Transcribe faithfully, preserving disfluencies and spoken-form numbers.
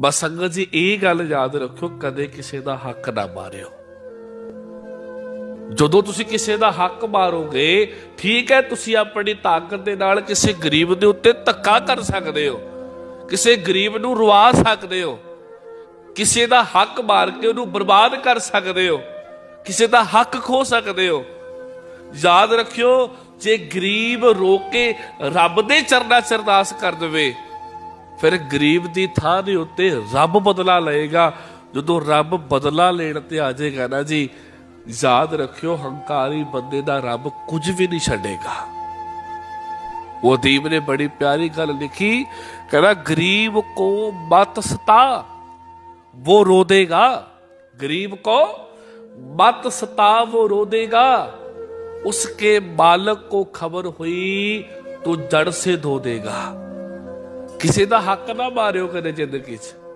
बस संगत जी यह गल याद रखियो, कदे किसी का हक ना मारियो। जदों तुसीं किसी का हक मारोगे, ठीक है तुसीं अपनी ताकत दे नाल किसी गरीब दे उत्ते धक्का कर सकते हो, किसी गरीब नूं रुवा सकते हो, किसी का हक मार के उन्होंने बर्बाद कर सकते हो, किसी का हक खो सकते हो। याद रखियो, जे गरीब रोके रब दे चरना च अरदास कर दे, फिर गरीब की थान दे उत्ते रब बदला लेगा। जदों रब बदला लेण ते आ जाएगा ना जी, याद रखियो हंकारी बंदे दा रब कुछ भी नहीं छड्डेगा। वो दीप ने बड़ी प्यारी गल लिखी, कहना गरीब को मत सता वो रो देगा, गरीब को मत सता वो रो देगा, उसके मालक को खबर हुई तो जड़ से धो देगा। किसी का हक ना मारियो कदे जिंदगी च।